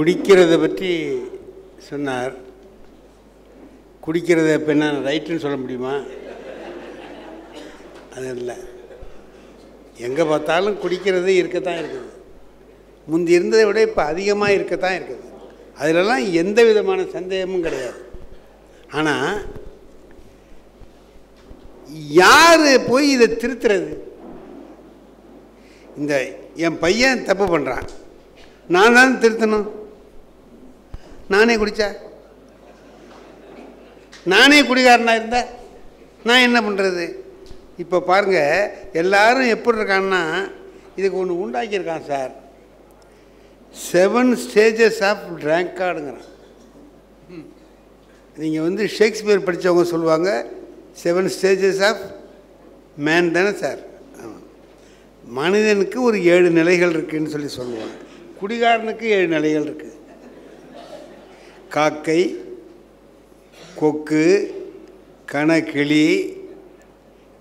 குடிக்கிறத பற்றி சொன்னார். குடிக்கிறத இப்போ என்ன ரைட்டுன்னு சொல்ல முடியுமா? அது இல்லை, எங்கே பார்த்தாலும் குடிக்கிறது இருக்கத்தான் இருக்குது. முந்தி இருந்ததை விட இப்போ அதிகமாக இருக்கத்தான் இருக்குது. அதிலெல்லாம் எந்த விதமான சந்தேகமும் கிடையாது. ஆனால் யார் போய் இதை திருத்துறது? இந்த என் பையன் தப்பு பண்ணுறான், நான் தான் திருத்தணும். நானே குடித்தா, நானே குடிகாரனாக இருந்தேன், நான் என்ன பண்ணுறது? இப்போ பாருங்கள், எல்லாரும் எப்படி இருக்கான்னா, இதுக்கு ஒன்று உண்டாக்கியிருக்கான் சார், 7 stages ஆஃப் ட்ராங்கார்டுங்கிறான். நீங்கள் வந்து ஷேக்ஸ்பியர் படித்தவங்க சொல்லுவாங்க 7 stages ஆஃப் மேன் தானே சார். மனிதனுக்கு ஒரு 7 நிலைகள் இருக்குதுன்னு சொல்லுவாங்க. குடிகாரனுக்கு 7 நிலைகள் இருக்குது. காக்கை, கொக்கு, கணக்கிளி,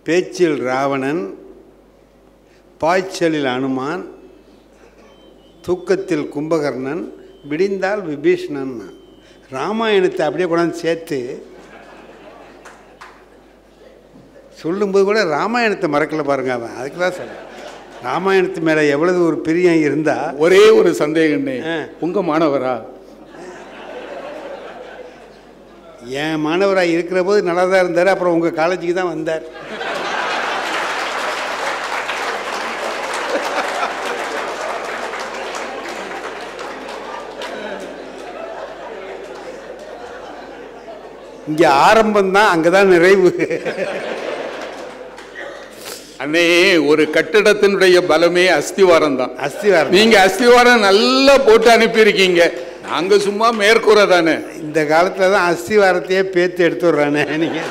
பேச்சில் ராவணன், பாய்ச்சலில் அனுமான், தூக்கத்தில் கும்பகர்ணன், விடிந்தால் விபீஷணன். ராமாயணத்தை அப்படியே கொண்டாந்து சேர்த்து சொல்லும்போது கூட ராமாயணத்தை மறக்கலை பாருங்க. அவன் அதுக்கு தான் சொல்ல, ராமாயணத்து மேலே எவ்வளவு ஒரு பிரியம் இருந்தால். ஒரே ஒரு சந்தேகம்னே, உங்கள் மாணவரா? என் மாணவராக இருக்கிற போது நல்லா தான் இருந்தார். அப்புறம் உங்கள் காலேஜுக்கு தான் வந்தார். இங்கே ஆரம்பம்தான், அங்கே தான் நிறைவு. அண்ணே, ஒரு கட்டிடத்தினுடைய பலமே அஸ்திவாரம் தான். அஸ்திவாரம், நீங்கள் அஸ்திவாரம் நல்லா போட்டு அனுப்பியிருக்கீங்க. நாங்கள் சும்மா மேற்கூற தானே. இந்த காலத்தில் தான் அஸ்திவாரத்தையே பேத்து எடுத்துடுறானே. நீங்கள்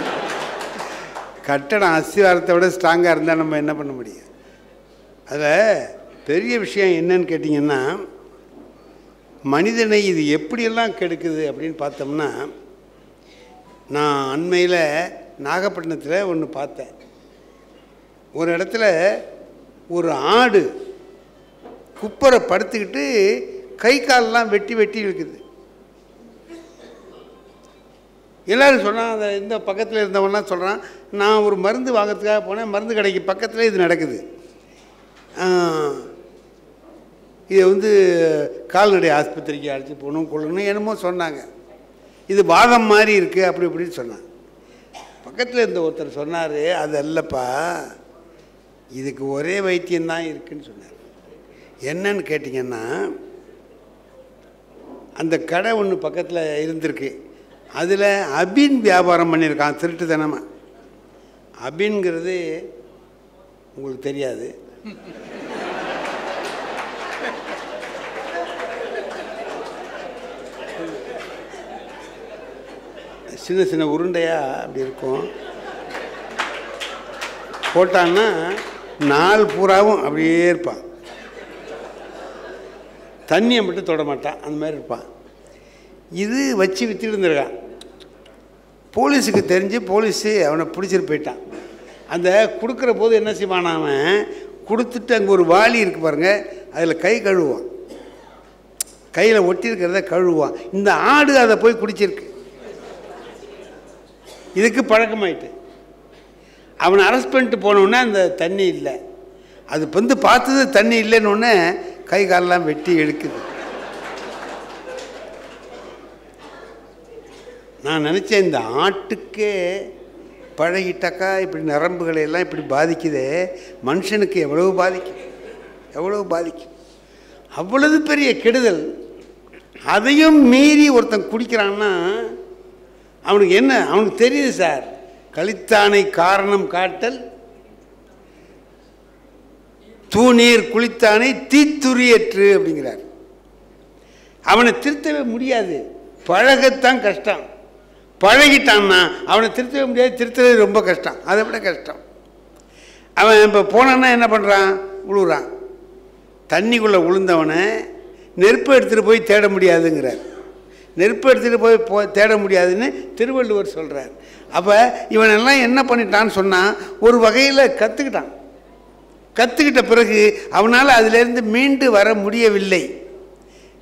கட்டடம் அஸ்திவாரத்தை விட ஸ்ட்ராங்காக இருந்தால் நம்ம என்ன பண்ண முடியும்? அதில் பெரிய விஷயம் என்னன்னு கேட்டிங்கன்னா, மனிதனை இது எப்படியெல்லாம் கெடுக்குது அப்படின்னு பார்த்தோம்னா, நான் அண்மையில் நாகப்பட்டினத்தில் ஒன்று பார்த்தேன். ஒரு இடத்துல ஒரு ஆடு குப்பரை படுத்துக்கிட்டு கை காலெலாம் வெட்டி வெட்டி இருக்குது. எல்லோரும் சொல்கிறான், அதை இந்த பக்கத்தில் இருந்தவன்னா சொல்கிறான், நான் ஒரு மருந்து வாங்கிறதுக்காக போனேன், மருந்து கடைக்கு பக்கத்தில் இது நடக்குது. இதை வந்து கால்நடை ஆஸ்பத்திரிக்கு அழைச்சி போகணும், கொள்ளணும் என்னமோ சொன்னாங்க. இது வாதம் மாதிரி இருக்குது அப்படி இப்படின்னு சொன்னான். பக்கத்தில் இருந்த ஒருத்தர் சொன்னார், அது அல்லப்பா, இதுக்கு ஒரே வைத்தியம்தான் இருக்குதுன்னு சொன்னார். என்னன்னு கேட்டிங்கன்னா, அந்த கடை ஒன்று பக்கத்தில் இருந்திருக்கு, அதில் அபின் வியாபாரம் பண்ணியிருக்கான் திருட்டுத்தனமாக. அபின்ங்கிறது உங்களுக்கு தெரியாது. சின்ன சின்ன உருண்டையாக அப்படி இருக்கும், போட்டான்னா நாள் பூராவும் அப்படியே இருப்பான், தண்ணியை மட்டும் தொட மாட்டான், அந்த மாதிரி இருப்பான். இது வச்சு விற்றுட்டு இருந்திருக்கான். போலீஸுக்கு தெரிஞ்சு போலீஸு அவனை பிடிச்சிட்டு போயிட்டான். அந்த கொடுக்குற போது என்ன செய்வான், அவன் கொடுத்துட்டு அங்கே ஒரு வாளி இருக்குது பாருங்கள், அதில் கை கழுவான், கையில் ஒட்டியிருக்கிறத கழுவான். இந்த ஆடு அதை போய் குடிச்சிருக்கு, இதுக்கு பழக்கமாயிட்டு. அவனை அரெஸ்ட் பண்ணிட்டு போனோன்னே அந்த தண்ணி இல்லை, அது வந்து பார்த்தது தண்ணி இல்லைன்னொன்னே கை காலெலாம் வெட்டி எடுக்குது. நான் நினச்சேன், இந்த ஆட்டுக்கே பழகிட்டாக்கா இப்படி நரம்புகளையெல்லாம் இப்படி பாதிக்குது, மனுஷனுக்கு எவ்வளவு பாதிக்கும், எவ்வளவு பாதிக்கும். அவ்வளவு பெரிய கெடுதல். அதையும் மீறி ஒருத்தன் குடிக்கிறான்னா அவனுக்கு என்ன? அவனுக்கு தெரியுது சார், கலித்தானை காரணம் காட்டல் தூநீர் குளித்தானை தீத்துரியற்று அப்படிங்கிறார். அவனை திருத்தவே முடியாது, பழகத்தான் கஷ்டம். பழகிட்டான்னா அவனை திருத்தவே முடியாது, திருத்தவே ரொம்ப கஷ்டம், அதை விட கஷ்டம். அவன் இப்போ போனான்னா என்ன பண்ணுறான், உழுறான். தண்ணிக்குள்ளே உளுந்தவனை நெருப்பை எடுத்துகிட்டு போய் தேட முடியாதுங்கிறார். நெருப்பு எடுத்துகிட்டு போய் தேட முடியாதுன்னு திருவள்ளுவர் சொல்கிறார். அப்போ இவனெல்லாம் என்ன பண்ணிட்டான்னு சொன்னால், ஒரு வகையில் கற்றுக்கிட்டான். கற்றுக்கிட்ட பிறகு அவனால் அதிலேருந்து மீண்டு வர முடியவில்லை.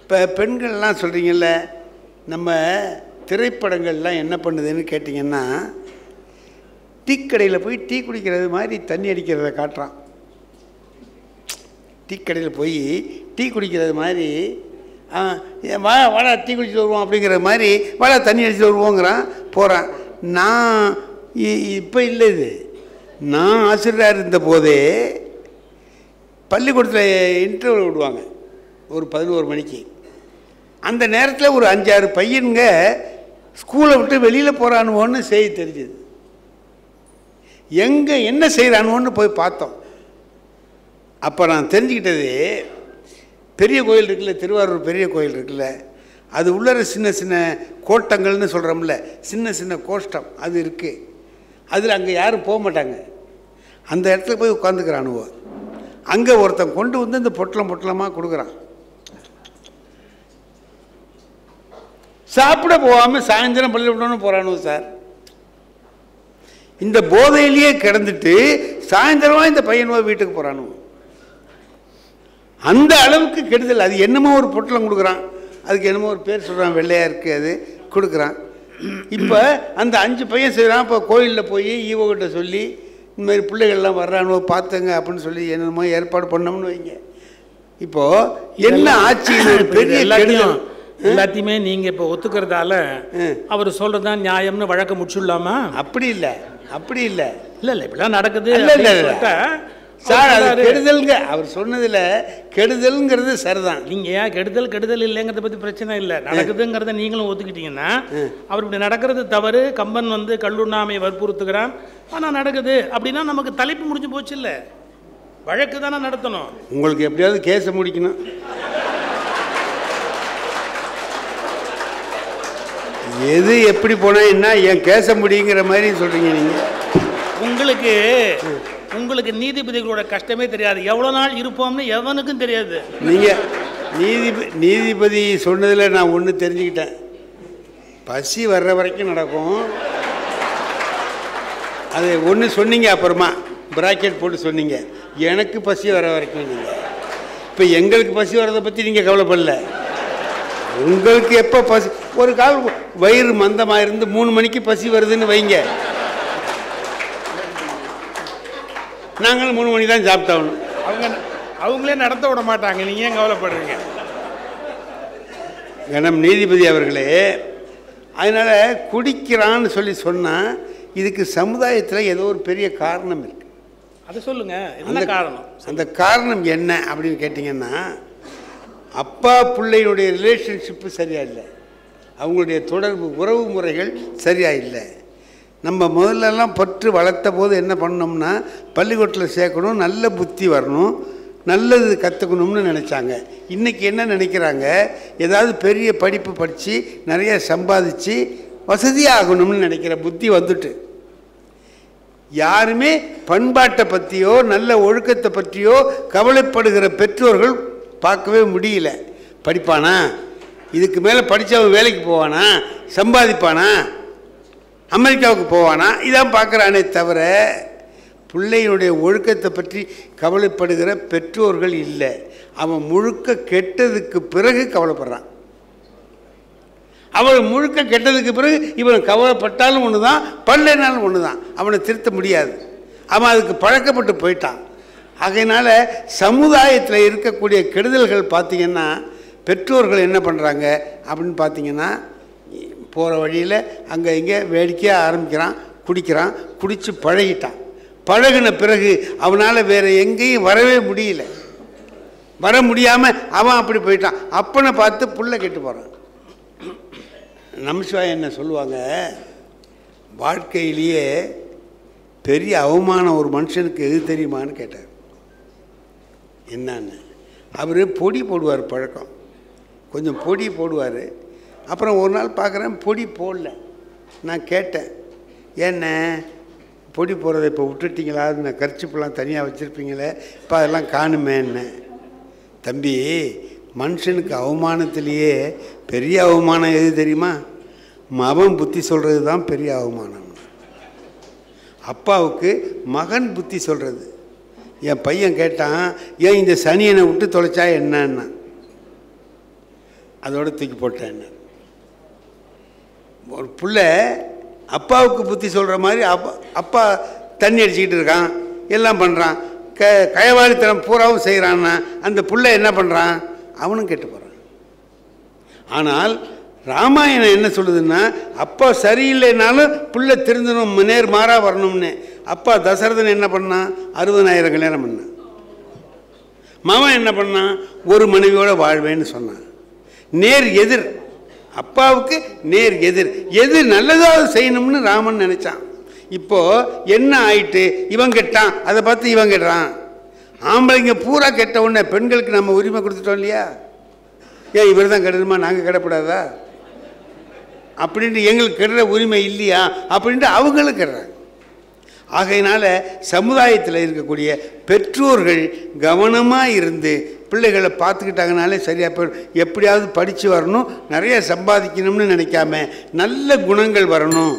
இப்போ பெண்கள்லாம் சொல்கிறீங்கல்ல, நம்ம திரைப்படங்கள்லாம் என்ன பண்ணுதுன்னு கேட்டிங்கன்னா, டீ கடையில் போய் டீ குடிக்கிறது மாதிரி தண்ணி அடிக்கிறத காட்டுறான். டீ கடையில் போய் டீ குடிக்கிறது மாதிரி வாடா டீ குடிச்சிட்டு வருவோம் அப்படிங்கிற மாதிரி வாடா தண்ணி அடிச்சுட்டு வருவோங்கிறான் போகிறான். நான் இப்போ இல்லை, இது நான் ஆசிரியராக இருந்த போதே பள்ளிக்கூடத்தில் இன்டர்வல் விடுவாங்க ஒரு 11 மணிக்கு. அந்த நேரத்தில் ஒரு 5-6 பையனுங்க ஸ்கூலை விட்டு வெளியில் போகிறானுவோன்னு செய்தி தெரிஞ்சுது. எங்கே என்ன செய்கிறானுவோன்னு போய் பார்த்தோம். அப்போ நான் தெரிஞ்சுக்கிட்டது, பெரிய கோயில் இருக்குல்ல, திருவாரூர் பெரிய கோயில் இருக்குல்ல, அது உள்ளற சின்ன சின்ன கோட்டங்கள்னு சொல்கிறோம்ல, சின்ன சின்ன கோஷ்டம் அது இருக்குது. அதில் அங்கே யாரும் போக மாட்டாங்க. அந்த இடத்துல போய் உட்காந்துக்கிறானுவோ. அங்கே ஒருத்தன் கொண்டு வந்து இந்த பொட்டலம் பொட்டலமாக கொடுக்குறான். சாப்பிட போகாமல் சாயந்தரம் பள்ளி விடணும்னு போகிறானுவோ சார். இந்த போதையிலேயே கிடந்துட்டு சாயந்தரமாக இந்த பையனுவோ வீட்டுக்கு போகிறானுவோ. அந்த அளவுக்கு கெடுதல். அது என்னமோ ஒரு பொட்டலம் கொடுக்குறான், அதுக்கு என்னமோ ஒரு பேர் சொல்கிறான், வெள்ளையாக இருக்குது, அது கொடுக்குறான். இப்போ அந்த 5 பையன் செய்கிறான். இப்போ கோயிலில் போய் ஈவோகிட்ட சொல்லி இந்தமாதிரி பிள்ளைகள்லாம் வர்றானோ பார்த்துங்க அப்படின்னு சொல்லி என்னென்னமோ ஏற்பாடு பண்ணோம்னு வைங்க. இப்போது என்ன ஆச்சு? பெரிய கெடுதல். எல்லாத்தையுமே நீங்கள் இப்போ ஒத்துக்கிறதால அவர் சொல்கிறது தான் நியாயம்னு வழக்க முடிச்சுடலாமா? அப்படி இல்லை, அப்படி இல்லை, இல்லை இல்லை, இப்படிலாம் நடக்குது சார். அது கெடுதல்ங்க. அவர் சொன்னதில் கெடுதல்ங்கிறது சரிதான். நீங்கள் ஏன் கெடுதல் கெடுதல் இல்லைங்கிறத பற்றி பிரச்சனை இல்லை. நடக்குதுங்கிறத நீங்களும் ஒத்துக்கிட்டீங்கன்னா அவர் இப்படி நடக்கிறது தவறு. கம்பன் வந்து கல்லுண்ணாமையை வற்புறுத்துக்கிறான், ஆனால் நடக்குது அப்படின்னா நமக்கு தலைப்பு முடிஞ்சு போச்சு. இல்லை, வழக்கு தானே நடத்தணும். உங்களுக்கு எப்படியாவது கேஸை முடிக்கணும். எது எப்படி போனால் என்ன? என் கேஸை முடிங்கிற மாதிரி சொல்கிறீங்க நீங்கள். உங்களுக்கு நீதிபதிகளோட கஷ்டமே தெரியாது. எவ்வளோ நாள் இருப்போம்னு எவனுக்கும் தெரியாது. நீங்கள் நீதிபதி சொன்னதில் நான் ஒன்று தெரிஞ்சுக்கிட்டேன். பசி வர்ற வரைக்கும் நடக்கும். அது ஒன்று சொன்னீங்க, அப்புறமா பிராக்கெட் போட்டு சொன்னீங்க, எனக்கு பசி வர வரைக்கும். நீங்கள் இப்போ எங்களுக்கு பசி வர்றதை பற்றி நீங்கள் கவலைப்படல. உங்களுக்கு எப்போ பசி, ஒரு கால் வயிறு மந்தமாக இருந்து 3 மணிக்கு பசி வருதுன்னு வைங்க, நாங்களும் 3 மணி தான் சாப்பிட்டாகணும். அவங்களே நடத்த விட மாட்டாங்க. நீங்கள் ஏன் கவலைப்படுறீங்க மேடம் நீதிபதி அவர்களே? அதனால் குடிக்கிறான்னு சொன்னால் இதுக்கு சமுதாயத்தில் ஏதோ ஒரு பெரிய காரணம் இருக்குது. அதை சொல்லுங்கள், என்ன காரணம்? அந்த காரணம் என்ன அப்படின்னு கேட்டிங்கன்னா, அப்பா பிள்ளையுடைய ரிலேஷன்ஷிப்பு சரியாக இல்லை, அவங்களுடைய தொடர்பு உறவு முறைகள் சரியாக இல்லை. நம்ம முதல்லலாம் பற்று வளர்த்த போது என்ன பண்ணோம்னா, பள்ளிக்கூடத்தில் சேர்க்கணும், நல்ல புத்தி வரணும், நல்லது கற்றுக்கணும்னு நினச்சாங்க. இன்றைக்கி என்ன நினைக்கிறாங்க? ஏதாவது பெரிய படிப்பு படித்து நிறைய சம்பாதிச்சு வசதியாகணும்னு நினைக்கிற புத்தி வந்துட்டு, யாருமே பண்பாட்டை பற்றியோ நல்ல ஒழுக்கத்தை பற்றியோ கவலைப்படுகிற பெற்றோர்கள் பார்க்கவே முடியல. படிப்பானா, இதுக்கு மேலே படித்தவன் வேலைக்கு போவானா, சம்பாதிப்பானா, அமெரிக்காவுக்கு போவானா, இதான் பார்க்குறானே தவிர பிள்ளையினுடைய ஒழுக்கத்தை பற்றி கவலைப்படுகிற பெற்றோர்கள் இல்லை. அவன் முழுக்க கெட்டதுக்கு பிறகு கவலைப்படுறான். அவன் முழுக்க கெட்டதுக்கு பிறகு இவன் கவலைப்பட்டாலும் ஒன்று தான், பல்லைனாலும் ஒன்று தான், அவனை திருத்த முடியாது. அவன் அதுக்கு பழக்கப்பட்டு போயிட்டான். ஆகையினால் சமுதாயத்தில் இருக்கக்கூடிய கெடுதல்கள் பார்த்திங்கன்னா, பெற்றோர்கள் என்ன பண்ணுறாங்க அப்படின்னு பார்த்திங்கன்னா, போகிற வழியில் அங்கே இங்கே வேடிக்கையாக ஆரம்பிக்கிறான், குடிக்கிறான், குடித்து பழகிட்டான். பழகின பிறகு அவனால் வேறு எங்கேயும் வரவே முடியல. வர முடியாமல் அவன் அப்படி போயிட்டான். அப்பனை பார்த்து புள்ள கெட்டு போகிறான். நமசிவாய் என்ன சொல்லுவாங்க, வாழ்க்கையிலேயே பெரிய அவமானம் ஒரு மனுஷனுக்கு எது தெரியுமான்னு கேட்டார். என்னன்னு, அவர் பொடி போடுவார் பழக்கம், கொஞ்சம் பொடி போடுவார். அப்புறம் ஒரு நாள் பார்க்குறேன் பொடி போடல. நான் கேட்டேன், ஏண்ணே பொடி போடுறதை இப்போ விட்டுட்டிங்களா, நான் கர்ச்சிப்பெல்லாம் தனியாக வச்சுருப்பீங்களே, இப்போ அதெல்லாம் காணுமேன்னு. தம்பி, மனுஷனுக்கு அவமானத்திலேயே பெரிய அவமானம் எது தெரியுமா? மகன் புத்தி சொல்கிறது தான் பெரிய அவமானம். அப்பாவுக்கு மகன் புத்தி சொல்கிறது. என் பையன் கேட்டான், ஏன் இந்த சனியனை விட்டு தொலைச்சா என்னன்னா, அதோட தூக்கி போட்டேன். ஒரு பிள்ளை அப்பாவுக்கு புத்தி சொல்கிற மாதிரி அப்பா தண்ணி அடிச்சுக்கிட்டு இருக்கான், எல்லாம் பண்ணுறான், கயவாளித்தனம் பூராவும் செய்கிறான்னா அந்த பிள்ளை என்ன பண்ணுறான், அவனும் கெட்டு போகிறான். ஆனால் ராமாயணம் என்ன சொல்லுதுன்னா, அப்பா சரியில்லைனாலும் பிள்ளை திருந்தணும், நேர் மாறா வரணும்னு. அப்பா தசரதன் என்ன பண்ணான், 60,000 கல்யாணம் பண்ணான். மாமன் என்ன பண்ணான், ஒரு மனைவியோட வாழ்வேன்னு சொன்னான். நேர் எதிர், அப்பாவுக்கு நேர் எதிர், எது நல்லதாவது செய்யணும்னு ராமன் நினைச்சான். இப்போ என்ன ஆயிட்டு, இவன் கெட்டான், அதை பார்த்து இவன் கெட்டான். ஆம்பளைங்க பூரா கெட்ட உடனே பெண்களுக்கு நம்ம உரிமை கொடுத்துட்டோம் இல்லையா? ஏன் இவர் தான் கெடணுமா, நாங்கள் கெடப்படாதா அப்படின்ட்டு எங்களுக்கு கெடுற உரிமை இல்லையா அப்படின்ட்டு அவங்களும் கெடுறாங்க. ஆகையினால சமுதாயத்தில் இருக்கக்கூடிய பெற்றோர்கள் கவனமாக இருந்து பிள்ளைகளை பார்த்துக்கிட்டாங்கனாலே சரியாக போயிடும். எப்படியாவது படித்து வரணும், நிறைய சம்பாதிக்கணும்னு நினைக்காம நல்ல குணங்கள் வரணும்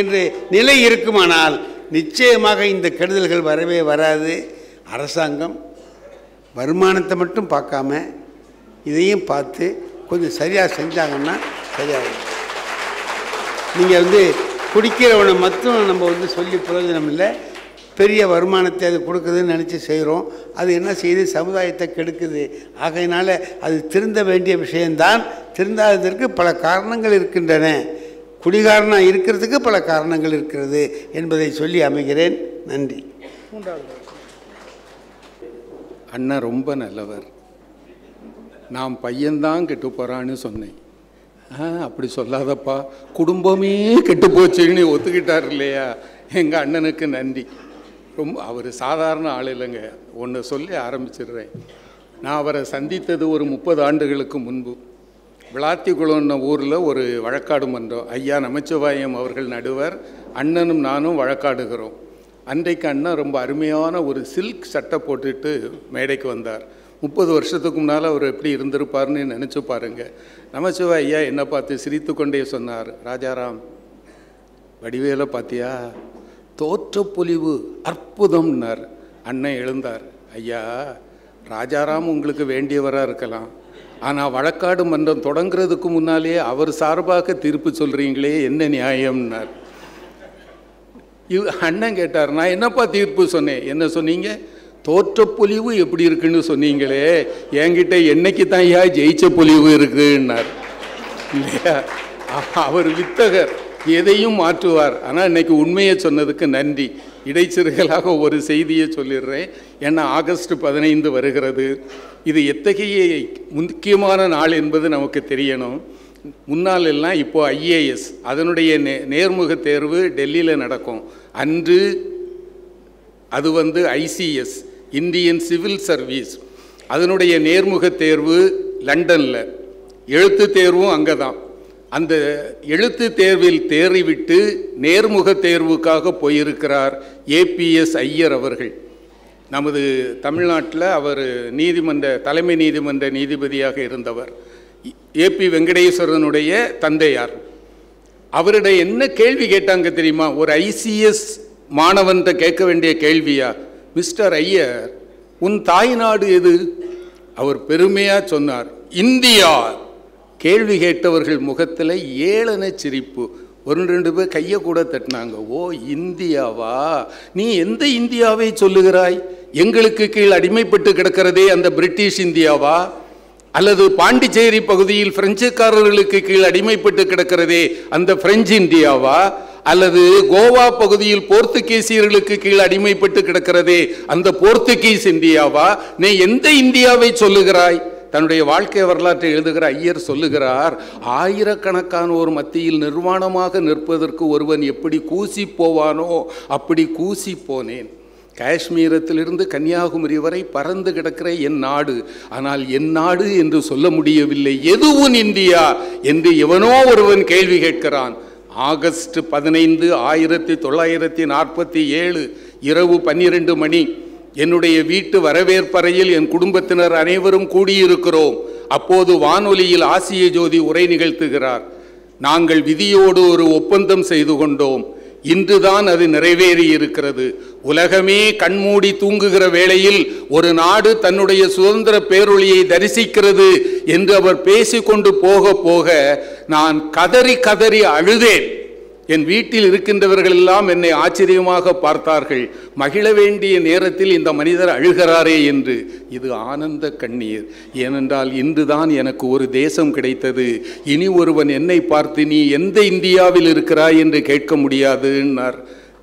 என்று நிலை இருக்குமானால் நிச்சயமாக இந்த கெடுதல்கள் வரவே வராது. அரசாங்கம் வருமானத்தை மட்டும் பார்க்காம இதையும் பார்த்து கொஞ்சம் சரியாக செஞ்சாங்கன்னா சரியாக. நீங்கள் குடிக்கிறவனை மட்டும் நம்ம சொல்லி பிரயோஜனம் இல்லை. பெரிய வருமானத்தை அது கொடுக்குதுன்னு நினச்சி செய்கிறோம், அது என்ன செய்யுது, சமுதாயத்தை கெடுக்குது. ஆகையினால் அது திருந்த வேண்டிய விஷயந்தான். திருந்தாததற்கு பல காரணங்கள் இருக்கின்றன, குடிகாரனாக இருக்கிறதுக்கு பல காரணங்கள் இருக்கிறது என்பதை சொல்லி அமைகிறேன். நன்றி. அண்ணா ரொம்ப நல்லவர். நான் பையன்தான் கெட்டு போகிறான்னு சொன்னேன். அப்படி சொல்லாதப்பா, குடும்பமே கெட்டு போச்சுன்னு ஒத்துக்கிட்டார் இல்லையா, எங்கள் அண்ணனுக்கு நன்றி. ரொம்ப அவர் சாதாரண ஆள் இல்லைங்க. ஒன்று சொல்லி ஆரம்பிச்சிடுறேன். நான் அவரை சந்தித்தது ஒரு 30 ஆண்டுகளுக்கு முன்பு. விளாத்திக்குளம்ன ஊரில் ஒரு வழக்காடு மன்றம், ஐயா நமச்சிவாயம் அவர்கள் நடுவர், அண்ணனும் நானும் வழக்காடுகிறோம். அன்றைக்கு அண்ணன் ரொம்ப அருமையான ஒரு சில்க் சட்டை போட்டுட்டு மேடைக்கு வந்தார். 30 வருஷத்துக்கு முன்னால் அவர் எப்படி இருந்திருப்பார்னு நினச்சி பாருங்கள். நமச்சிவா ஐயா என்னை பார்த்து சிரித்து கொண்டே சொன்னார், ராஜாராம் வடிவேல பார்த்தியா, தோற்றப்பொலிவு அற்புதம்னார். அண்ணன் எழுந்தார், ஐயா ராஜாராம் உங்களுக்கு வேண்டியவராக இருக்கலாம், ஆனால் வழக்காடு மன்றம் தொடங்கிறதுக்கு முன்னாலே அவர் சார்பாக தீர்ப்பு சொல்கிறீங்களே என்ன நியாயம்னார். அண்ணன் கேட்டார், நான் என்னப்பா தீர்ப்பு சொன்னேன், என்ன சொன்னீங்க, தோற்ற பொலிவு எப்படி இருக்குன்னு சொன்னீங்களே, என்கிட்ட என்னைக்கு தான் ஐயா ஜெயிச்ச பொலிவு இருக்குன்னார் இல்லையா. அவர் வித்தகர், எதையும் மாற்றுவார். ஆனால் இன்னைக்கு உண்மையை சொன்னதுக்கு நன்றி. இடைச்சிறுகளாக ஒரு செய்தியை சொல்லிடுறேன். ஏன்னா ஆகஸ்ட் 15 வருகிறது. இது எத்தகைய முக்கியமான நாள் என்பது நமக்கு தெரியணும். முன்னாலெல்லாம் இப்போது IAS அதனுடைய நேர்முக தேர்வு டெல்லியில் நடக்கும். அன்று அது ICS இந்தியன் சிவில் சர்வீஸ் அதனுடைய நேர்முக தேர்வு லண்டனில், எழுத்து தேர்வும் அங்கே தான். அந்த எழுத்து தேர்வில் தேறிவிட்டு நேர்முக தேர்வுக்காக போயிருக்கிறார் APS ஐயர் அவர்கள். நமது தமிழ்நாட்டில் அவர் தலைமை நீதிமன்ற நீதிபதியாக இருந்தவர். AP வெங்கடேஸ்வரனுடைய தந்தையார். அவருடைய என்ன கேள்வி கேட்டாங்க தெரியுமா, ஒரு ICS மாணவன்கிட்ட கேட்க வேண்டிய கேள்வியா, மிஸ்டர் ஐயர் உன் தாய்நாடு எது? அவர் பெருமையாக சொன்னார், இந்தியா. கேள்வி கேட்டவர்கள் முகத்தில் ஏளன சிரிப்பு. 1-2 பேர் கையை கூட தட்டினாங்க. ஓ இந்தியாவா, நீ எந்த இந்தியாவை சொல்லுகிறாய், எங்களுக்கு கீழ் அடிமைப்பட்டு கிடக்கிறதே அந்த பிரிட்டிஷ் இந்தியாவா, அல்லது பாண்டிச்சேரி பகுதியில் பிரெஞ்சுக்காரர்களுக்கு கீழ் அடிமைப்பட்டு கிடக்கிறதே அந்த பிரெஞ்சு இந்தியாவா, அல்லது கோவா பகுதியில் போர்த்துகீசியர்களுக்கு கீழ் அடிமைப்பட்டு கிடக்கிறதே அந்த போர்த்துகீஸ் இந்தியாவா, நீ எந்த இந்தியாவை சொல்லுகிறாய்? தன்னுடைய வாழ்க்கை வரலாற்றை எழுதுகிற ஐயர் சொல்லுகிறார், ஆயிரக்கணக்கானோர் மத்தியில் நிர்வாணமாக நிற்பதற்கு ஒருவன் எப்படி கூசி போவானோ அப்படி கூசி போனேன். காஷ்மீரத்திலிருந்து கன்னியாகுமரி வரை பறந்து கிடக்கிற என் நாடு, ஆனால் என் நாடு என்று சொல்ல முடியவில்லை, எதுவும் இந்தியா என்று எவனோ ஒருவன் கேள்வி கேட்கிறான். ஆகஸ்ட் 15 1947 இரவு 12 மணி என்னுடைய வீட்டு வரவேற்பறையில் என் குடும்பத்தினர் அனைவரும் கூடியிருக்கிறோம். அப்போது வானொலியில் ஆசிய ஜோதி உரை நிகழ்த்துகிறார். நாங்கள் விதியோடு ஒரு ஒப்பந்தம் செய்து கொண்டோம், இன்றுதான் அது நிறைவேறி இருக்கிறது. உலகமே கண்மூடி தூங்குகிற வேளையில் ஒரு நாடு தன்னுடைய சுதந்திர பேரொளியை தரிசிக்கிறது என்று அவர் பேசிக்கொண்டு போக போக நான் கதறி கதறி அழுதேன். என் வீட்டில் இருக்கின்றவர்கள் எல்லாம் என்னை ஆச்சரியமாக பார்த்தார்கள். மகிழ வேண்டிய நேரத்தில் இந்த மனிதர் அழுகிறாரே என்று. இது ஆனந்த கண்ணீர். ஏனென்றால் இன்றுதான் எனக்கு ஒரு தேசம் கிடைத்தது. இனி ஒருவன் என்னை பார்த்து நீ எந்த இந்தியாவில் இருக்கிறாய் என்று கேட்க முடியாதுன்னார்.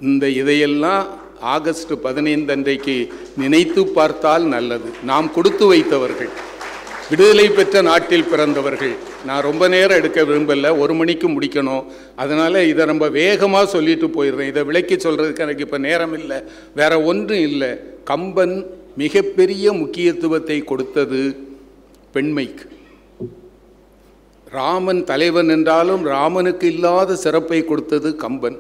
இந்த இதையெல்லாம் ஆகஸ்ட் 15 அன்றைக்கு நினைத்து பார்த்தால் நல்லது. நாம் கொடுத்து வைத்தவர்கள், விடுதலை பெற்ற நாட்டில் பிறந்தவர்கள். நான் ரொம்ப நேரம் எடுக்க விரும்பலை, 1 மணிக்கு முடிக்கணும். அதனால் இதை ரொம்ப வேகமாக சொல்லிட்டு போயிடுறேன். இதை விளக்கி சொல்கிறதுக்கு எனக்கு இப்போ நேரம் இல்லை. வேற ஒன்றும் இல்லை. கம்பன் மிகப்பெரிய முக்கியத்துவத்தை கொடுத்தது பெண்மைக்கு. ராமன் தலைவன் என்றாலும் ராமனுக்கு இல்லாத சிறப்பை கொடுத்தது கம்பன்.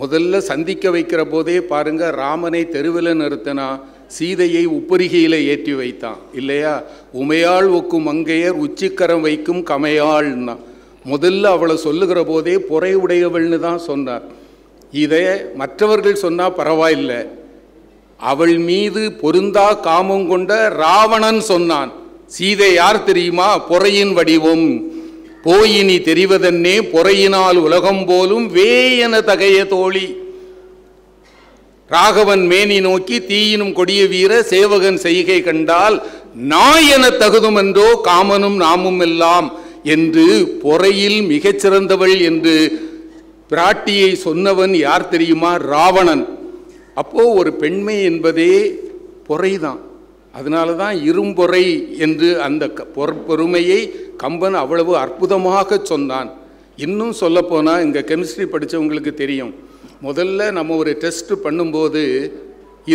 முதல்ல சந்திக்க வைக்கிற போதே பாருங்கள், ராமனை தெருவில் நிறுத்தினா, சீதையை உப்பரிகையில் ஏற்றி வைத்தான் இல்லையா? உமையாள் ஒக்கும் மங்கையர் உச்சிக்கரம் வைக்கும் கமையாள்னா முதல்ல அவளை சொல்லுகிற போதே பொறை உடையவள்னு தான் சொன்னார். இதை மற்றவர்கள் சொன்னால் பரவாயில்லை, அவள் மீது பொருந்தா காமம் கொண்ட ராவணன் சொன்னான், சீதை யார் தெரியுமா? பொறையின் வடிவம். போயினி தெரிவதன்னே பொறையினால் உலகம் போலும் வேயன தகைய தோழி. ராகவன் மேனி நோக்கி தீயினும் கொடிய வீர சேவகன் செய்கை கண்டால் நாய் என தகுதுமென்றோ காமனும் நாமும் எல்லாம் என்று பொறையில் மிகச்சிறந்தவள் என்று பிராட்டியை சொன்னவன் யார் தெரியுமா? ராவணன். அப்போ ஒரு பெண்மை என்பதே பொறைதான். அதனால தான் இரும்பொறை என்று அந்த பொறுமையை கம்பன் அவ்வளவு அற்புதமாக சொன்னான். இன்னும் சொல்லப்போனால், இங்கே கெமிஸ்ட்ரி படித்தவங்களுக்கு தெரியும், முதல்ல நம்ம ஒரு டெஸ்ட் பண்ணும்போது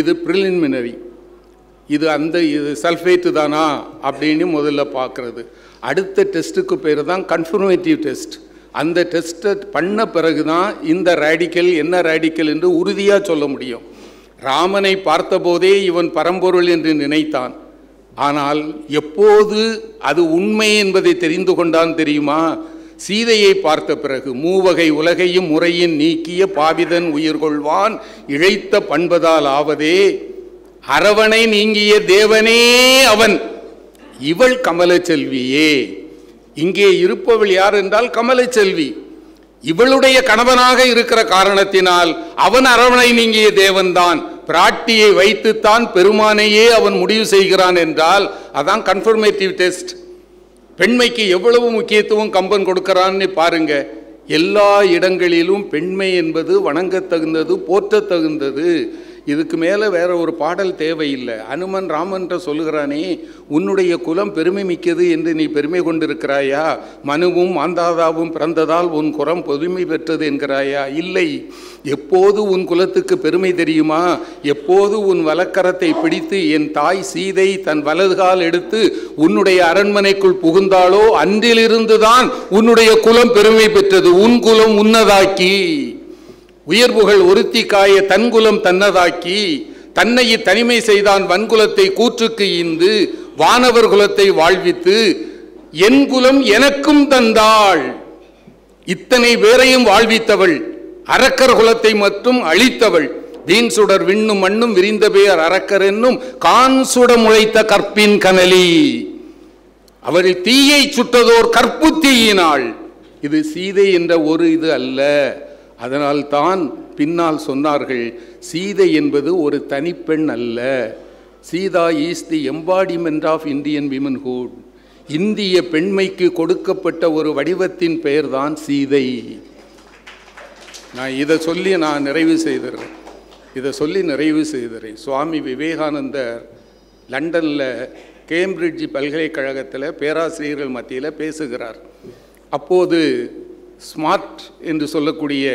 இது ப்ரிலிமினரி, இது அந்த இது சல்ஃபேட்டு தானா அப்படின்னு முதல்ல பார்க்குறது. அடுத்த டெஸ்ட்டுக்கு பேர் தான் கன்ஃபர்மேட்டிவ் டெஸ்ட். அந்த டெஸ்ட்டை பண்ண பிறகு தான் இந்த ரேடிக்கல் என்ன ரேடிக்கல் என்று உறுதியாக சொல்ல முடியும். ராமனை பார்த்தபோதே இவன் பரம்பொருள் என்று நினைத்தான். ஆனால் எப்போது அது உண்மை என்பதை தெரிந்து கொண்டான் தெரியுமா? சீதையை பார்த்த பிறகு. மூவகை உலகையும் முறையின் நீக்கிய பாவிதன் உயிர் கொள்வான் இழைத்த பண்பதால் ஆவதே அரவணை நீங்கிய தேவனே அவன். இவள் கமலச்செல்வியே. இங்கே இருப்பவள் யார் என்றால் கமலச்செல்வி. இவளுடைய கணவனாக இருக்கிற காரணத்தினால் அவன் அரவணை நீங்கிய தேவன்தான். பிராட்டியை வைத்துத்தான் பெருமானையே அவன் முடிவு செய்கிறான் என்றால் அதான் கன்ஃபர்மேட்டிவ் டெஸ்ட். பெண்மைக்கு எவ்வளவு முக்கியத்துவம் கம்பன் கொடுக்கறான்னு பாருங்க. எல்லா இடங்களிலும் பெண்மை என்பது வணங்கத்தகுந்தது, போற்றத்தகுந்தது. இதுக்கு மேலே வேற ஒரு பாடல் தேவையில்லை. அனுமன் ராமன்ற சொல்லுகிறானே, உன்னுடைய குலம் பெருமை மிக்கது என்று நீ பெருமை கொண்டிருக்கிறாயா? மனுவும் மாந்தாதாவும் பிறந்ததால் உன் குலம் பொதுமை பெற்றது என்கிறாயா? இல்லை. எப்போது உன் குலத்துக்கு பெருமை தெரியுமா? எப்போது உன் வலக்கரத்தை பிடித்து என் தாய் சீதை தன் வலதுகால் எடுத்து உன்னுடைய அரண்மனைக்குள் புகுந்தாளோ அன்றிலிருந்துதான் உன்னுடைய குலம் பெருமை பெற்றது. உன் குலம் உன்னதாக்கி உயர்வுகள் ஒருத்திக்காய தன்குலம் தன்னதாக்கி தன்னை தனிமை செய்தான் வன்குலத்தை கூற்றுக்கு ஈந்து வானவர் குலத்தை வாழ்வித்து என் குலம் எனக்கும் தந்தாள். இத்தனை பேரையும் வாழ்வித்தவள், அரக்கர் குலத்தை மட்டும் அழித்தவள். வீண் சுடர் விண்ணும் மண்ணும் விரிந்த பெயர் அரக்கர் என்னும் கான் சுட முளைத்த கற்பின் கனலி அவள் தீயை சுட்டதோர் கற்பு தீயினாள். இது சீதை என்ற ஒரு இது அல்ல. அதனால் தான் பின்னால் சொன்னார்கள், சீதை என்பது ஒரு தனிப்பெண் அல்ல. Sita is the embodiment of Indian womanhood. இந்திய பெண்மைக்கு கொடுக்கப்பட்ட ஒரு வடிவத்தின் பெயர்தான் சீதை. நான் இதை சொல்லி நிறைவு செய்கிறேன். சுவாமி விவேகானந்தர் லண்டனில் கேம்பிரிட்ஜ் பல்கலைக்கழகத்தில் பேராசிரியர்கள் மத்தியில் பேசுகிறார். அப்போது ஸ்மார்ட் என்று சொல்லக்கூடிய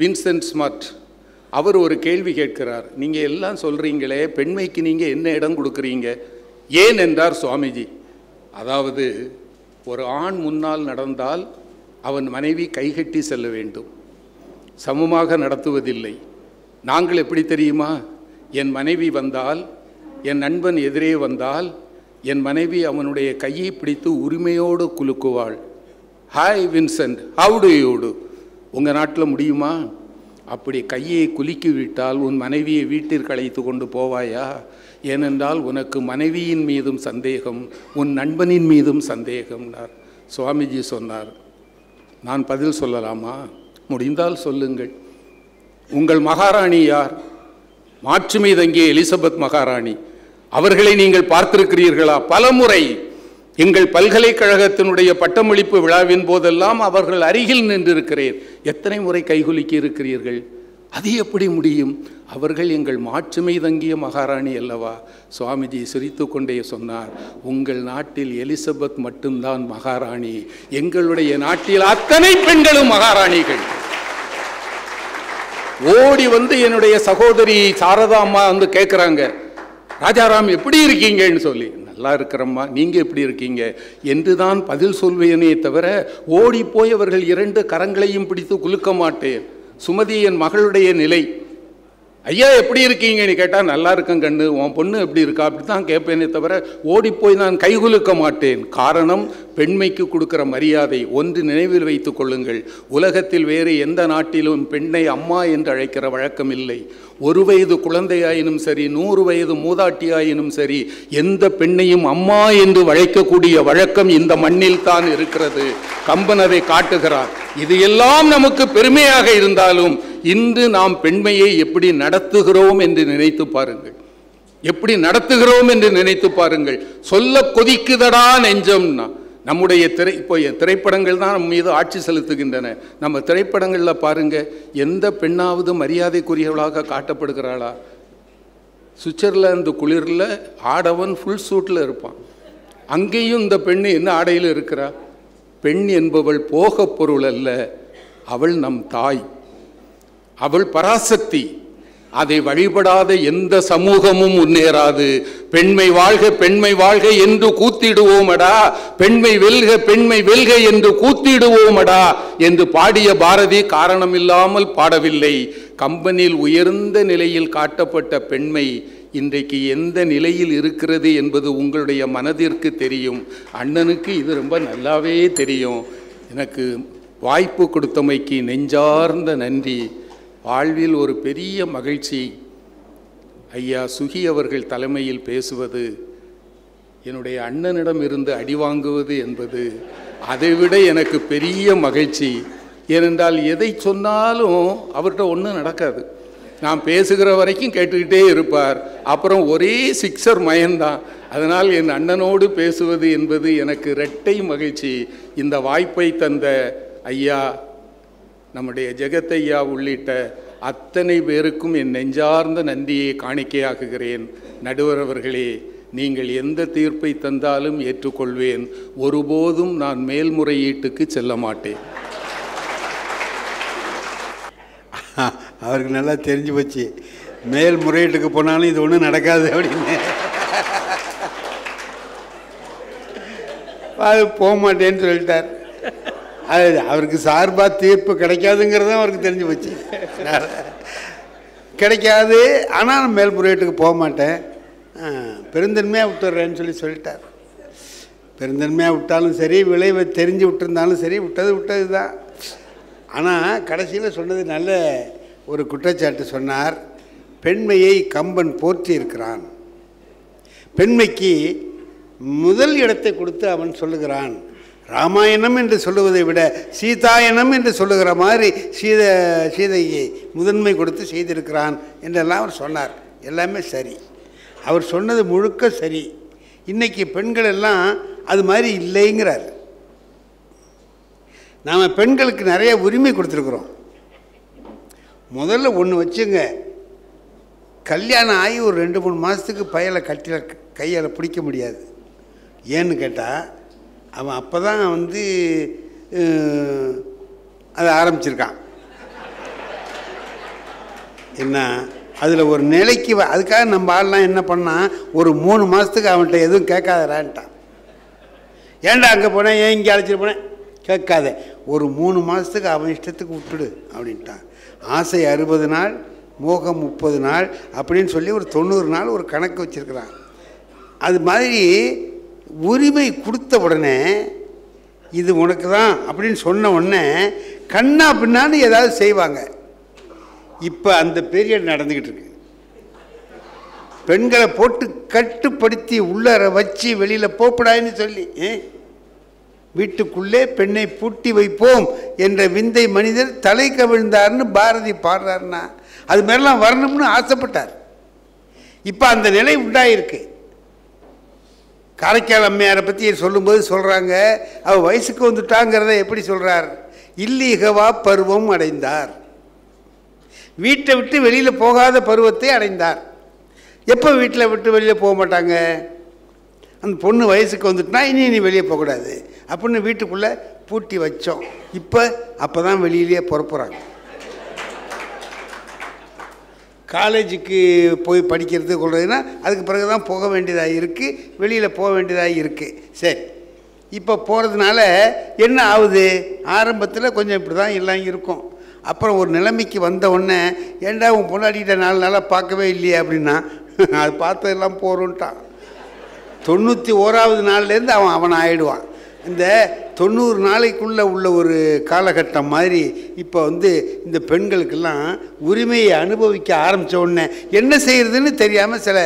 வின்சென்ட் ஸ்மார்ட் அவர் ஒரு கேள்வி கேட்கிறார். நீங்கள் எல்லாம் சொல்கிறீங்களே, பெண்மைக்கு நீங்கள் என்ன இடம் கொடுக்குறீங்க ஏன் என்றார் சுவாமிஜி. அதாவது, ஒரு ஆண் முன்னால் நடந்தால் அவன் மனைவி கைகட்டி செல்ல வேண்டும், சமமாக நடத்துவதில்லை. நாங்கள் எப்படி தெரியுமா? என் மனைவி வந்தால், என் நண்பன் எதிரே வந்தால் என் மனைவி அவனுடைய கையை பிடித்து உரிமையோடு குலுக்குவாள். Hi Vincent, how do you do. உங்கள் நாட்டில் முடியுமா? அப்படி கையை குலுக்கிவிட்டால் உன் மனைவியை வீட்டிற்கு அழைத்து கொண்டு போவாயா? ஏனென்றால் உனக்கு மனைவியின் மீதும் சந்தேகம், உன் நண்பனின் மீதும் சந்தேகம்னார். சுவாமிஜி சொன்னார், நான் பதில் சொல்லலாமா? முடிந்தால் சொல்லுங்கள். உங்கள் மகாராணி யார்? மாட்சிமை தங்கிய எலிசபெத் மகாராணி. அவர்களை நீங்கள் பார்த்திருக்கிறீர்களா? பலமுறை எங்கள் பல்கலைக்கழகத்தினுடைய பட்டமளிப்பு விழாவின் போதெல்லாம் அவர்கள் அருகில் நின்றிருக்கிறேன். எத்தனை முறை கைகுலுக்கி இருக்கிறீர்கள்? அது எப்படி முடியும்? அவர்கள் எங்கள் மாட்சிமை தங்கிய மகாராணி அல்லவா? சுவாமிஜி சிரித்து கொண்டே சொன்னார், உங்கள் நாட்டில் எலிசபெத் மட்டும்தான் மகாராணி, எங்களுடைய நாட்டில் அத்தனை பெண்களும் மகாராணிகள். ஓடி வந்து என்னுடைய சகோதரி சாரதா அம்மா வந்து கேட்குறாங்க, ராஜாராம் எப்படி இருக்கீங்கன்னு சொல்லி. நல்லா இருக்கிறம்மா, நீங்கள் எப்படி இருக்கீங்க என்று தான் பதில் சொல்வேனே தவிர ஓடிப்போய் அவர்கள் இரண்டு கரங்களையும் பிடித்து குலுக்க மாட்டேன். சுமதி என் மகளுடைய நிலை, ஐயா எப்படி இருக்கீங்கன்னு கேட்டால் நல்லா இருக்கேன் கண்ணு, உன் பொண்ணு எப்படி இருக்கா அப்படி தான் கேட்பேனே தவிர ஓடிப்போய் நான் கைகுலுக்க மாட்டேன். காரணம், பெண்மைக்கு கொடுக்குற மரியாதை. ஒன்று நினைவில் வைத்து கொள்ளுங்கள், உலகத்தில் வேறு எந்த நாட்டிலும் பெண்ணை அம்மா என்று அழைக்கிற வழக்கம் இல்லை. 1 வயது குழந்தையாயினும் சரி, 100 வயது மூதாட்டியாயினும் சரி, எந்த பெண்ணையும் அம்மா என்று அழைக்கக்கூடிய வழக்கம் இந்த மண்ணில் தான் இருக்கிறது. கம்பன் அதை காட்டுகிறார். இது எல்லாம் நமக்கு பெருமையாக இருந்தாலும் இன்று நாம் பெண்மையை எப்படி நடத்துகிறோம் என்று நினைத்து பாருங்கள், எப்படி நடத்துகிறோம் என்று நினைத்து பாருங்கள். சொல்ல கொதிக்குதடா நெஞ்சம்னா நம்முடைய இப்போ திரைப்படங்கள் தான் நம்ம மீது ஆட்சி செலுத்துகின்றன. நம்ம திரைப்படங்களில் பாருங்கள், எந்த பெண்ணாவது மரியாதைக்குரியவளாக காட்டப்படுகிறாளா? சுவிட்சர்லாந்து குளிரில் ஆடவன் ஃபுல் சூட்டில் இருப்பான், அங்கேயும் இந்த பெண் என்ன ஆடையில் இருக்கிறா? பெண் என்பவள் போக பொருள் அல்ல, அவள் நம் தாய், அவள் பராசக்தி. அதை வழிபடாத எந்த சமூகமும் முன்னேறாது. பெண்மை வாழ்க, பெண்மை வாழ்க என்று கூத்திடுவோமடா, பெண்மை வெல்க, பெண்மை வெல்க என்று கூத்திடுவோமடா என்று பாடிய பாரதி காரணமில்லாமல் பாடவில்லை. கம்பனில் உயர்ந்த நிலையில் காட்டப்பட்ட பெண்மை இன்றைக்கு எந்த நிலையில் இருக்கிறது என்பது உங்களுடைய மனதிற்கு தெரியும். அண்ணனுக்கு இது ரொம்ப நல்லாவே தெரியும். எனக்கு வாய்ப்பு கொடுத்தமைக்கு நெஞ்சார்ந்த நன்றி. வாழ்வில் ஒரு பெரிய மகிழ்ச்சி ஐயா சுகி அவர்கள் தலைமையில் பேசுவது, என்னுடைய அண்ணனிடம் இருந்து அடி வாங்குவது என்பது அதைவிட எனக்கு பெரிய மகிழ்ச்சி. ஏனென்றால் எதை சொன்னாலும் அவர்கிட்ட ஒன்றும் நடக்காது. நான் பேசுகிற வரைக்கும் கேட்டுக்கிட்டே இருப்பார். அப்புறம் ஒரே சிக்ஸர் மயந்தான். அதனால் என் அண்ணனோடு பேசுவது என்பது எனக்கு இரட்டை மகிழ்ச்சி. இந்த வாய்ப்பை தந்த ஐயா, நம்முடைய ஜெகத்தையா உள்ளிட்ட அத்தனை பேருக்கும் என் நெஞ்சார்ந்த நன்றியை காணிக்கையாக்குகிறேன். நடுவர் அவர்களே, நீங்கள் எந்த தீர்ப்பை தந்தாலும் ஏற்றுக்கொள்வேன். ஒருபோதும் நான் மேல்முறையீட்டுக்கு செல்ல மாட்டேன். அவருக்கு நல்லா தெரிஞ்சு போச்சு, மேல்முறையீட்டுக்கு போனாலும் இது ஒன்றும் நடக்காது அப்படின்னு. அது போக மாட்டேன்னு சொல்லிட்டார். அது அவருக்கு சார்பாக தீர்ப்பு கிடைக்காதுங்கிறது அவருக்கு தெரிஞ்சு போச்சு. கிடைக்காது, ஆனால் நான் மேல்முறையீட்டுக்கு போக மாட்டேன், பெருந்தன்மையாக விட்டுறேன்னு சொல்லிட்டார். பெருந்தன்மையாக விட்டாலும் சரி, விளைவை தெரிஞ்சு விட்டுருந்தாலும் சரி, விட்டது தான். ஆனால் கடைசியில் சொன்னது நல்ல ஒரு குற்றச்சாட்டு சொன்னார். பெண்மையை கம்பன் போற்றி இருக்கிறான், பெண்மைக்கு முதல் இடத்தை கொடுத்து அவன் சொல்லுகிறான். ராமாயணம் என்று சொல்லுவதை விட சீதாயணம் என்று சொல்லுகிற மாதிரி சீதையை முதன்மை கொடுத்து செய்திருக்கிறான் என்றெல்லாம் அவர் சொன்னார். எல்லாமே சரி, அவர் சொன்னது முழுக்க சரி. இன்றைக்கி பெண்கள் எல்லாம் அது மாதிரி இல்லைங்கிறார். நாம் பெண்களுக்கு நிறைய உரிமை கொடுத்துருக்குறோம். முதல்ல ஒன்று வச்சுங்க, கல்யாணம் ஆகி ஒரு 2-3 மாதத்துக்கு பையலை கட்டியில் கையால் பிடிக்க முடியாது. ஏன்னு கேட்டால் அவன் அப்போ தான் வந்து அதை ஆரம்பிச்சிருக்கான். என்ன அதில் ஒரு நிலைக்கு அதுக்காக நம்ம ஆள்லாம் என்ன பண்ணால் ஒரு 3 மாதத்துக்கு அவன்கிட்ட எதுவும் கேட்காதடான்ட்டான். ஏன்டா அங்கே போனேன், ஏன் இங்கே அழைச்சிட்டு போனேன் கேட்காத, ஒரு 3 மாதத்துக்கு அவன் இஷ்டத்துக்கு விட்டுடு அப்படின்ட்டான். ஆசை 60 நாள், மோகம் 30 நாள் அப்படின்னு சொல்லி ஒரு 90 நாள் ஒரு கணக்கு வச்சுருக்கிறான். அது மாதிரி உரிமை கொடுத்த உடனே இது உனக்கு தான் அப்படின்னு சொன்ன உடனே கண்ணா பின்னான்னு ஏதாவது செய்வாங்க. இப்போ அந்த பீரியட் நடந்துக்கிட்டு இருக்கு. பெண்களை போட்டு கட்டுப்படுத்தி உள்ளர வச்சு வெளியில் போப்படாயின்னு சொல்லி வீட்டுக்குள்ளே பெண்ணை பூட்டி வைப்போம் என்ற விந்தை மனிதர் தலை கவிழ்ந்தார்னு பாரதி பாடுறாருன்னா அது மாதிரிலாம் வரணும்னு ஆசைப்பட்டார். இப்போ அந்த நிலை உண்டாயிருக்கு. காரைக்கால் அம்மையாரை பற்றி சொல்லும்போது சொல்கிறாங்க, அவள் வயசுக்கு வந்துட்டாங்கிறத எப்படி சொல்கிறார், இல்லீகவா பருவம் அடைந்தார், வீட்டை விட்டு வெளியில் போகாத பருவத்தை அடைந்தார். எப்போ வீட்டில் விட்டு வெளியில் போக மாட்டாங்க, அந்த பொண்ணு வயசுக்கு வந்துட்டுனா இனி வெளியே போகக்கூடாது அப்படின்னு வீட்டுக்குள்ளே பூட்டி வச்சோம். இப்போ அப்போ தான் வெளியிலேயே புறப்புறாங்க. காலேஜுக்கு போய் படிக்கிறது கொள்றதுன்னா அதுக்கு பிறகு தான் போக வேண்டியதாக இருக்குது, வெளியில் போக வேண்டியதாக இருக்குது. சரி, இப்போ போகிறதுனால என்ன ஆகுது, ஆரம்பத்தில் கொஞ்சம் இப்படி தான் எல்லாம் இருக்கும். அப்புறம் ஒரு நிலைமைக்கு வந்த உடனே ஏண்டா உன் பொண்டாட்டிகிட்ட 4 நாளாக பார்க்கவே இல்லையே அப்படின்னா அது பார்த்ததெல்லாம் போகிறோன்ட்டான். 91வது நாள்லேருந்து அவன் ஆயிடுவான். இந்த 90 நாளைக்குள்ளே உள்ள ஒரு காலகட்டம் மாதிரி இப்போ இந்த பெண்களுக்கெல்லாம் உரிமையை அனுபவிக்க ஆரம்பித்த உடனே என்ன செய்கிறதுன்னு தெரியாமல் சில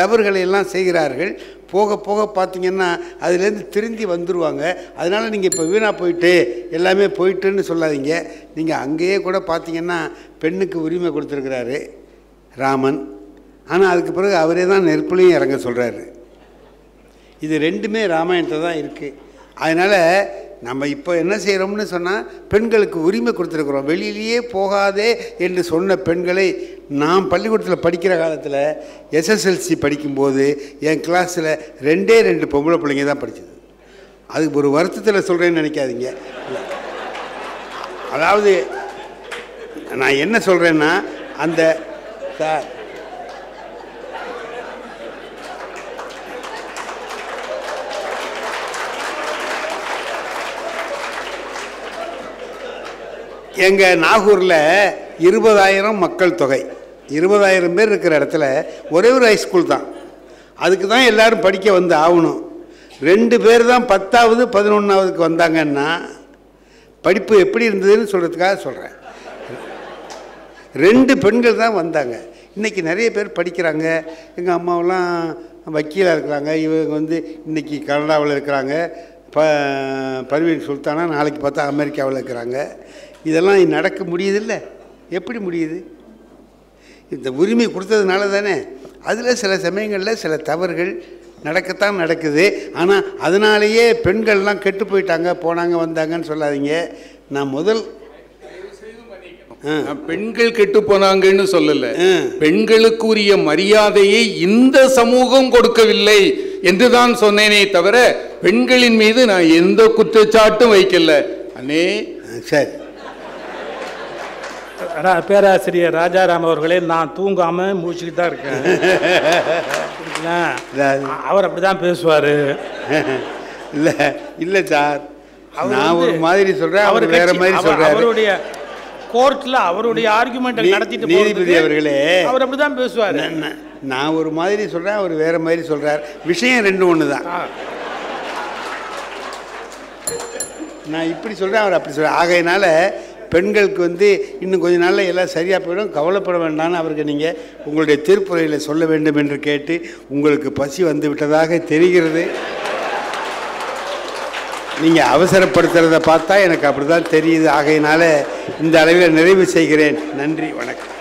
தவறுகளையெல்லாம் செய்கிறார்கள். போக போக பார்த்திங்கன்னா அதுலேருந்து திருந்தி வந்துடுவாங்க. அதனால் நீங்கள் இப்போ வீணாக போயிட்டு எல்லாமே போயிட்டுன்னு சொல்லாதீங்க. நீங்கள் அங்கேயே கூட பார்த்திங்கன்னா பெண்ணுக்கு உரிமை கொடுத்துருக்கிறாரு ராமன். ஆனால் அதுக்கு பிறகு அவரே தான் நெருப்புலையும் இறங்க சொல்கிறாரு. இது ரெண்டுமே ராமாயணத்தில் தான் இருக்குது. அதனால் நம்ம இப்போ என்ன செய்கிறோம்னு சொன்னால் பெண்களுக்கு உரிமை கொடுத்துருக்குறோம். வெளியிலேயே போகாதே என்று சொன்ன பெண்களை நான் பள்ளிக்கூடத்தில் படிக்கிற காலத்தில் SSLC படிக்கும்போது என் கிளாஸில் 2 பொம்பளை பிள்ளைங்க தான் படித்தது. அதுக்கு ஒரு வருத்தத்தில் சொல்கிறேன்னு நினைக்காதீங்க. அதாவது நான் என்ன சொல்கிறேன்னா அந்த சார் எங்கள் நாகூரில் 20,000 மக்கள் தொகை, 20,000 பேர் இருக்கிற இடத்துல ஒரே ஒரு ஹைஸ்கூல் தான். அதுக்கு தான் எல்லோரும் படிக்க வந்து ஆகணும். 2 பேர் தான் 10வது 11வதுக்கு வந்தாங்கன்னா படிப்பு எப்படி இருந்ததுன்னு சொல்கிறதுக்காக சொல்கிறேன். 2 பெண்கள் தான் வந்தாங்க. இன்றைக்கி நிறைய பேர் படிக்கிறாங்க. எங்கள் அம்மாவெல்லாம் வக்கீலாக இருக்கிறாங்க. இவங்க இன்றைக்கி கனடாவில் இருக்கிறாங்க. பர்வீன் சுல்தானா நாளைக்கு பார்த்தா அமெரிக்காவில் இருக்கிறாங்க. இதெல்லாம் நடக்க முடியுதில்லை, எப்படி முடியுது? இந்த உரிமை கொடுத்ததுனால தானே. அதில் சில சமயங்களில் சில தவறுகள் நடக்கத்தான் நடக்குது. ஆனால் அதனாலேயே பெண்கள்லாம் கெட்டு போயிட்டாங்க, போனாங்க வந்தாங்கன்னு சொல்லாதீங்க. நான் முதல் பெண்கள் கெட்டு போனாங்கன்னு சொல்லலை, பெண்களுக்குரிய மரியாதையை இந்த சமூகம் கொடுக்கவில்லை என்றுதான் சொன்னேனே தவிர பெண்களின் மீது நான் எந்த குற்றச்சாட்டும் வைக்கல. அண்ணே சரி, பேராசிரியர் ராஜாராம் அவர்களே, நான் தூங்காம மூச்சுக்கிட்டு தான் இருக்கேன். அவர் அப்படிதான் பேசுவாரு. இல்லை இல்லை சார், நான் ஒரு மாதிரி சொல்றேன், அவர் வேற மாதிரி சொல்றாரு. அவருடைய கோர்ட்ல அவருடைய ஆர்குமெண்ட் நடத்திட்டு நீதிபதி அவர்களே அவர் அப்படிதான் பேசுவார். நான் ஒரு மாதிரி சொல்றேன், அவர் வேற மாதிரி சொல்றார். விஷயம் 2 தான். நான் இப்படி சொல்கிறேன், அவர் அப்படி சொல்கிறேன். ஆகையினால பெண்களுக்கு இன்னும் கொஞ்ச நாளில் எல்லாம் சரியாக போயிடும், கவலைப்பட வேண்டாம்னு அவருக்கு நீங்கள் உங்களுடைய திருப்புரையில் சொல்ல வேண்டும் என்று கேட்டு உங்களுக்கு பசி வந்து விட்டதாக தெரிகிறது. நீங்கள் அவசரப்படுத்துகிறத பார்த்தா எனக்கு அப்படி தான் தெரியுது. ஆகையினால இந்த அளவில் நிறைவு செய்கிறேன். நன்றி, வணக்கம்.